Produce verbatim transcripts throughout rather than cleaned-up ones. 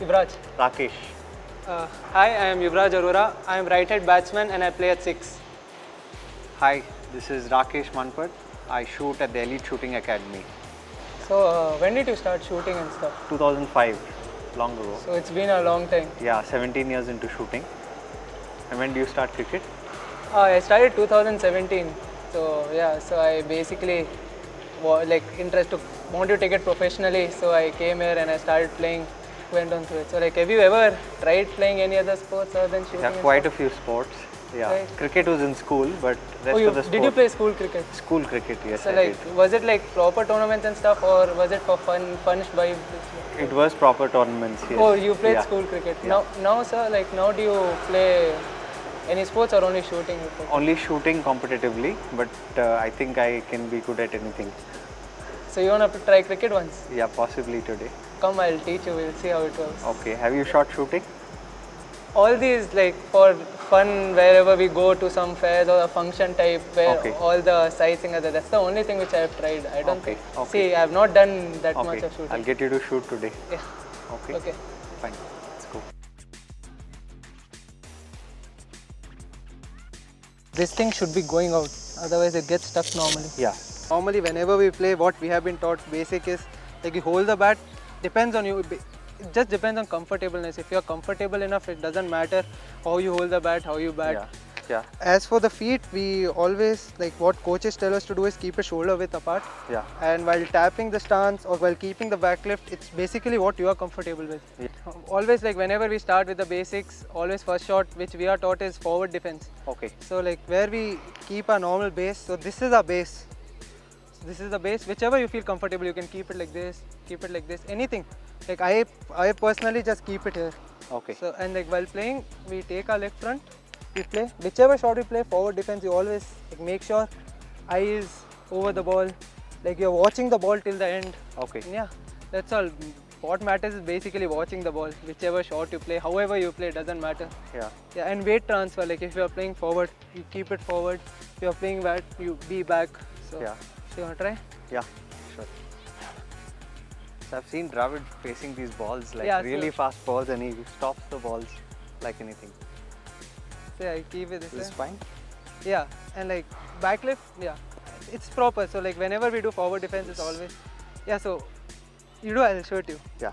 Yuvraj. Rakesh. Uh, hi, I am Yuvraj Arora. I am right-handed batsman and I play at six. Hi, this is Rakesh Manpat. I shoot at the Elite Shooting Academy. So, uh, when did you start shooting and stuff? two thousand five, long ago. So, it's been a long time. Yeah, seventeen years into shooting. And when do you start cricket? Uh, I started two thousand seventeen. So, yeah, so I basically like interest to want to take it professionally. So, I came here and I started playing. Went on through it. So, like, have you ever tried playing any other sports other than shooting? Yeah, quite a few sports. Yeah, right. Cricket was in school, but rest oh, you, of the sports. Did you play school cricket? School cricket, yes. So, I like, did. Was it like proper tournaments and stuff, or was it for fun, punished by? It was proper tournaments. Yes. Oh, you played yeah. school cricket. Yeah. Now, now, sir, like, now do you play any sports or only shooting? Only shooting competitively, but uh, I think I can be good at anything. So you want to try cricket once? Yeah, possibly today. Come, I'll teach you. We'll see how it works. Okay. Have you shot shooting? All these like for fun wherever we go to some fairs or a function type where okay. all the sizing are there. That's the only thing which I have tried. I don't okay. think. Okay. See, I have not done that okay. much of shooting. I'll get you to shoot today. Yeah. Okay. Okay. Fine. Let's go. This thing should be going out. Otherwise, it gets stuck normally. Yeah. Normally, whenever we play, what we have been taught basic is like you hold the bat, depends on you, it just depends on comfortableness. If you are comfortable enough, it doesn't matter how you hold the bat, how you bat. Yeah. Yeah. As for the feet, we always, like what coaches tell us to do is keep a shoulder width apart. Yeah. And while tapping the stance or while keeping the back lift, it's basically what you are comfortable with. Yeah. Always like whenever we start with the basics, always first shot which we are taught is forward defense. Okay. So like where we keep our normal base, so this is our base. This is the base, whichever you feel comfortable, you can keep it like this, keep it like this, anything. Like I I personally just keep it here. Okay. So and like while playing, we take our leg front, we play, whichever shot we play, forward defense, you always like make sure eye is over the ball, like you're watching the ball till the end. Okay. And yeah, that's all. What matters is basically watching the ball, whichever shot you play, however you play, doesn't matter. Yeah. Yeah, and weight transfer, like if you're playing forward, you keep it forward, if you're playing back, you be back. So. Yeah. You want to try? Yeah, sure. So I've seen Dravid facing these balls, like yeah, really so fast balls, and he stops the balls like anything. So yeah, I keep it this way. This is fine? Yeah, and like back lift, yeah, it's proper. So like whenever we do forward defense, yes. it's always, yeah, so you do, I'll show it to you. Yeah.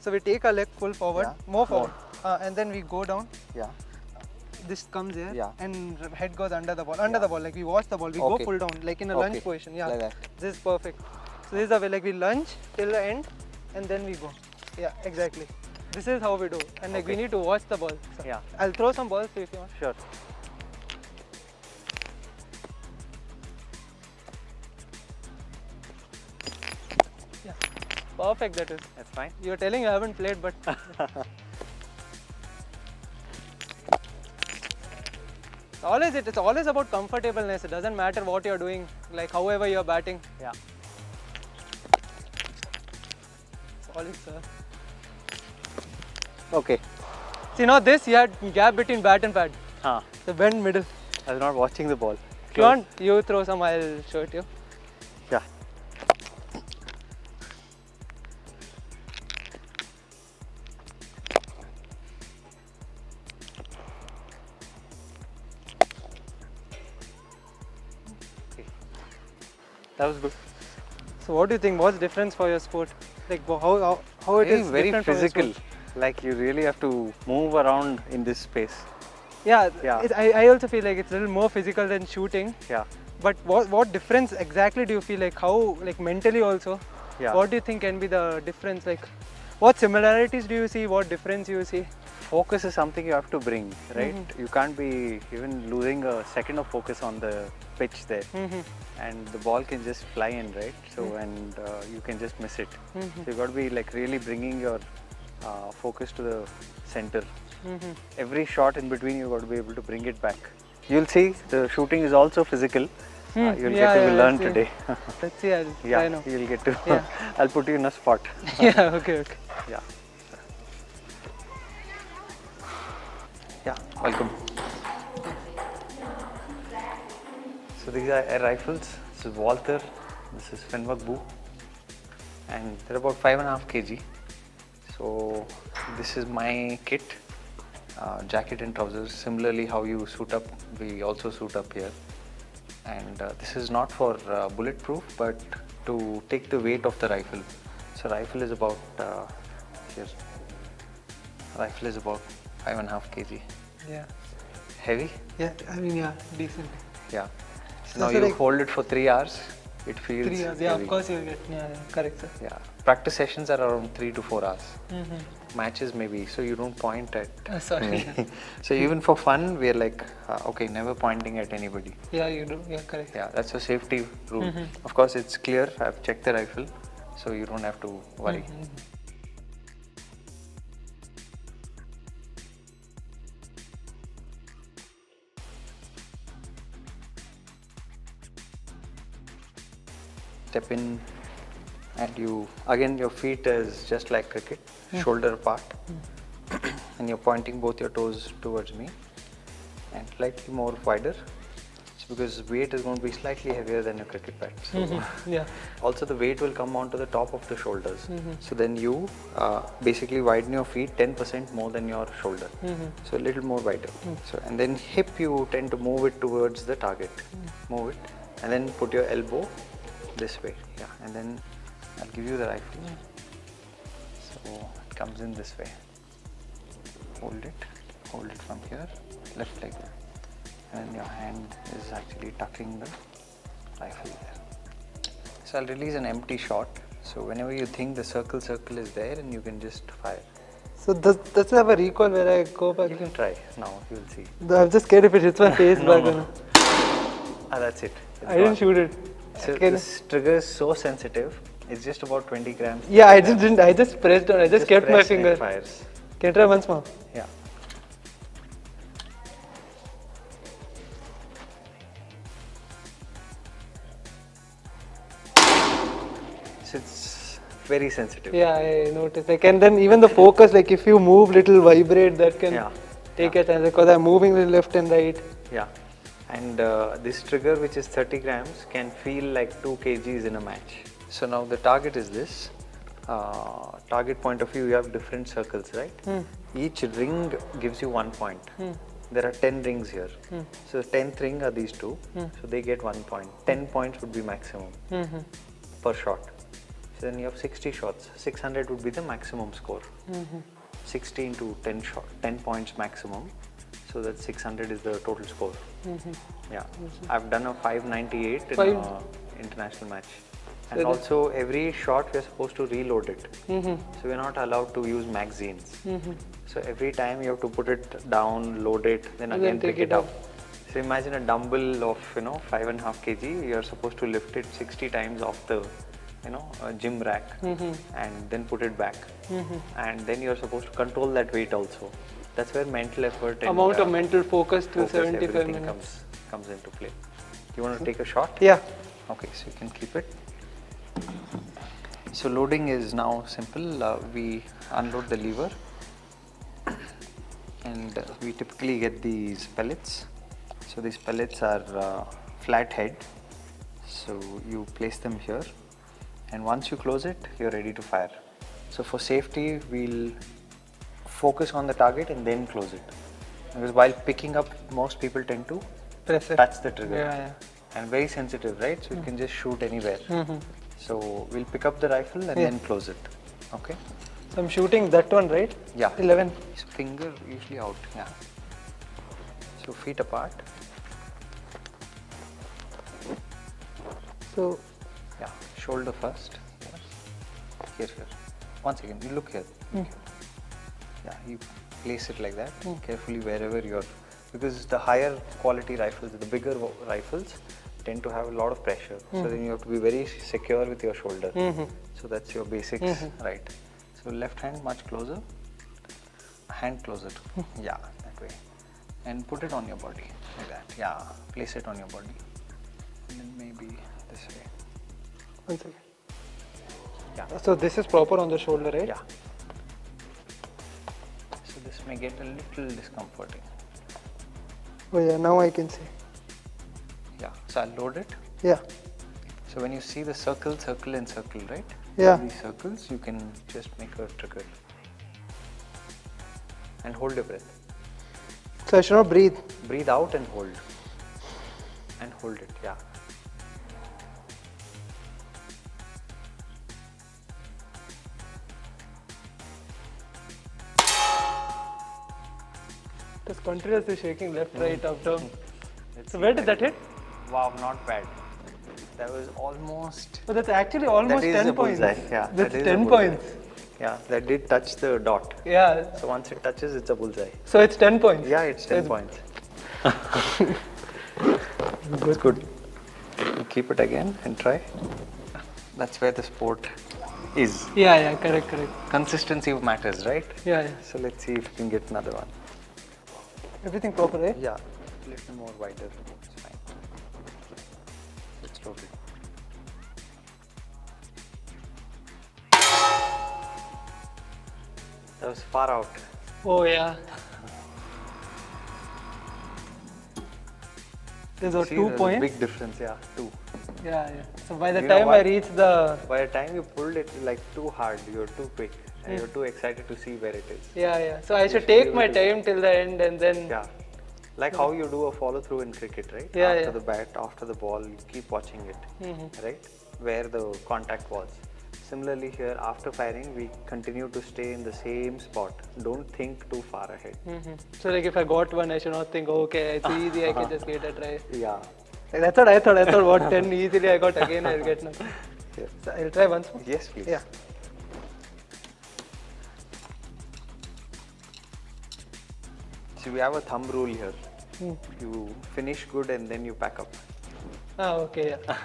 So we take our leg full forward, yeah. more forward, more. Uh, and then we go down. Yeah. This comes here yeah. and head goes under the ball, under yeah. the ball, like we watch the ball, we okay. go full down, like in a okay. lunge position, yeah, like this is perfect. So this is the way, like we lunge till the end and then we go, yeah, exactly. This is how we do and like okay. we need to watch the ball. So yeah. I'll throw some balls if you want. Sure. Yeah, perfect that is. That's fine. You're telling you haven't played but... Always it, it's always about comfortableness. It doesn't matter what you're doing, like however you're batting. Yeah. Solid, sir. Okay. See now this, you had gap between bat and pad. Huh. So bend middle. I was not watching the ball. If you want, you throw some, I'll show it to you. Yeah. That was good. So what do you think? What's the difference for your sport? Like how how, how it is very physical. Like you really have to move around in this space. Yeah. Yeah. It, I I also feel like it's a little more physical than shooting. Yeah. But what what difference exactly do you feel like? How like mentally also? Yeah. What do you think can be the difference? Like what similarities do you see? What difference do you see? Focus is something you have to bring, right? Mm-hmm. You can't be even losing a second of focus on the pitch there. Mm-hmm. And the ball can just fly in, right? So, mm-hmm. and uh, you can just miss it. Mm-hmm. So, you got to be like really bringing your uh, focus to the center. Mm-hmm. Every shot in between, you got to be able to bring it back. You'll see the shooting is also physical. Hmm. Uh, you'll yeah, get to yeah, learn today. Let's see. I'll yeah, I know. You'll get to. Yeah. I'll put you in a spot. yeah, okay, okay. Yeah. Yeah, welcome. So these are air rifles. This is Walther, this is Fenwagbu, and they're about five and a half kg. So this is my kit, uh, jacket and trousers. Similarly, how you suit up, we also suit up here. And uh, this is not for uh, bulletproof, but to take the weight of the rifle. So rifle is about uh, here. Rifle is about five and a half kg. Yeah. Heavy? Yeah, I mean, yeah, decent. Yeah. So now you like hold it for three hours. It feels three hours. Yeah, heavy. Of course you get. Yeah, yeah, correct, sir. Yeah. Practice sessions are around three to four hours. Mm-hmm. Matches maybe. So you don't point at. Uh, sorry. So even for fun, we're like, uh, okay, never pointing at anybody. Yeah, you do. Yeah, correct. Yeah, that's a safety rule. Mm-hmm. Of course, it's clear. I've checked the rifle, so you don't have to worry. Mm-hmm. Step in and you, again your feet is just like cricket, yeah. Shoulder apart, mm. And you're pointing both your toes towards me and slightly more wider. It's because weight is going to be slightly heavier than your cricket bat. So mm-hmm. Yeah. Also the weight will come onto the top of the shoulders. Mm-hmm. So then you uh, basically widen your feet ten percent more than your shoulder. Mm-hmm. So a little more wider. Mm. So, and then hip you tend to move it towards the target. Mm. Move it and then put your elbow this way, yeah, and then I'll give you the rifle. Yeah. So it comes in this way. Hold it, hold it from here, left leg there, and then your hand is actually tucking the rifle there. So I'll release an empty shot. So whenever you think the circle, circle is there, and you can just fire. So does does it have a recoil where I go back? You can try now. You'll see. I'm just scared if it hits my face. no, back no. Ah, that's it. It's I gone. Didn't shoot it. So okay. This trigger is so sensitive. It's just about twenty grams. Yeah, I just didn't. I just pressed on. I just, just kept my finger. Fires. Can you try once more? Yeah. So it's very sensitive. Yeah, I noticed. Like, and then even the focus, like if you move little, vibrate, that can yeah. take yeah. a chance because I'm moving with left and right. Yeah. And uh, this trigger, which is thirty grams, can feel like two kgs in a match. So now the target is this. Uh, target point of view, you have different circles, right? Mm. Each ring gives you one point. Mm. There are ten rings here. Mm. So the tenth ring are these two. Mm. So they get one point. ten points would be maximum mm-hmm. per shot. So then you have sixty shots. six hundred would be the maximum score. Mm-hmm. sixteen to ten points maximum. So that six hundred is the total score. Mm-hmm. Yeah, mm-hmm. I've done a five ninety-eight in an international match. And so also every shot we're supposed to reload it. Mm-hmm. So we're not allowed to use magazines. Mm-hmm. So every time you have to put it down, load it, then and again then pick it up. up. So imagine a dumbbell of, you know, five and a half kg. You're supposed to lift it sixty times off the, you know, a gym rack mm-hmm. and then put it back. Mm-hmm. And then you're supposed to control that weight also. That's where mental effort and amount uh, of mental focus to seventy-five minutes comes, comes into play. Do you want to take a shot? Yeah. Okay, so you can keep it. So loading is now simple. Uh, we unload the lever and uh, we typically get these pellets. So these pellets are uh, flat head. So you place them here and once you close it, you're ready to fire. So for safety, we'll focus on the target and then close it. Because while picking up, most people tend to press it. Touch the trigger. Yeah, yeah. And very sensitive, right? So mm. you can just shoot anywhere. Mm-hmm. So we'll pick up the rifle and yeah. then close it. Okay. So I'm shooting that one, right? Yeah. eleven. So finger usually out. Yeah. So feet apart. So. Yeah. Shoulder first. Yes. Here, here. Once again, you look here. Mm. Yeah, you place it like that, mm. carefully wherever you're, because the higher quality rifles, the bigger rifles tend to have a lot of pressure. Mm. So then you have to be very secure with your shoulder. Mm-hmm. So that's your basics, mm-hmm. right. So left hand much closer, hand closer, mm. yeah, that way. And put it on your body, like that, yeah, place it on your body. And then maybe this way. One second. Yeah. So this is proper on the shoulder, right? Yeah. This may get a little discomforting. Oh yeah, now I can see. Yeah, so I'll load it. Yeah. So when you see the circle, circle and circle, right? Yeah. All these circles, you can just make a trigger. And hold your breath. So I should not breathe. Breathe out and hold. And hold it, yeah. Just continuously shaking left, right, mm. up, down. So where did that hit? Wow, not bad. That was almost... Oh, that's actually almost that ten points. Yeah, that's that ten points. Yeah, that did touch the dot. Yeah. So once it touches, it's a bullseye. So it's ten points. Yeah, it's ten points. That's good. You keep it again and try. That's where the sport is. Yeah, yeah, correct, correct. Consistency matters, right? Yeah, yeah. So let's see if we can get another one. Everything proper, right? Yeah. A little more wider. It's fine. Let's drop it. That was far out. Oh, yeah. There's a two points. Big difference, yeah. Two. Yeah, yeah. So by the you time I reach the. By the time you pulled it like too hard, you're too quick. And mm. you're too excited to see where it is. Yeah, yeah. So I should take my time till the end and then. Yeah. Like how you do a follow through in cricket, right? Yeah, after yeah. the bat, after the ball, you keep watching it, mm-hmm. right? Where the contact was. Similarly here, after firing, we continue to stay in the same spot. Don't think too far ahead. Mm-hmm. So like if I got one, I should not think, okay, it's easy, I can just get a try. Yeah. Like that's what I thought. I thought, what, ten easily I got again, I'll get nothing. Yes. So I'll try once more. Yes, please. Yeah. So we have a thumb rule here. Hmm. You finish good and then you pack up. Ah, okay. Yeah.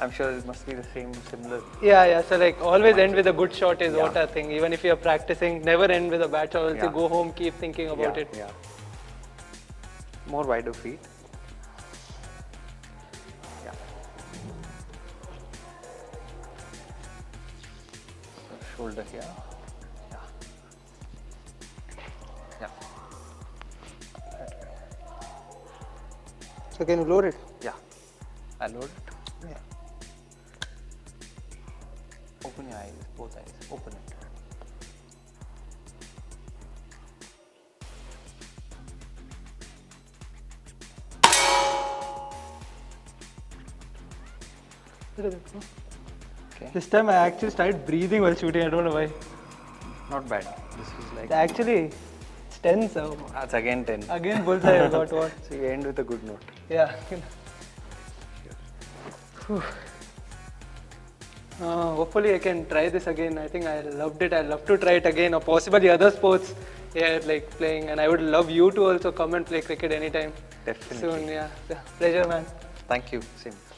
I'm sure it must be the same, similar. Yeah, yeah. So like always end with a good shot is yeah. what I think. Even if you're practicing, never end with a bad shot. Also yeah. go home, keep thinking about yeah. it. Yeah. More wider feet. Yeah. Shoulder here. Yeah. Yeah. So can you load it? Yeah. I load it. Yeah. Open your eyes, both eyes. Open it. Okay. This time I actually started breathing while shooting. I don't know why. Not bad. This is like actually. ten, so that's again ten. Again bullseye, I got what? So you end with a good note. Yeah. Uh, hopefully I can try this again. I think I loved it. I love to try it again, or possibly other sports. Yeah, like playing, and I would love you to also come and play cricket anytime. Definitely. Soon, yeah. Pleasure, man. Thank you. Same.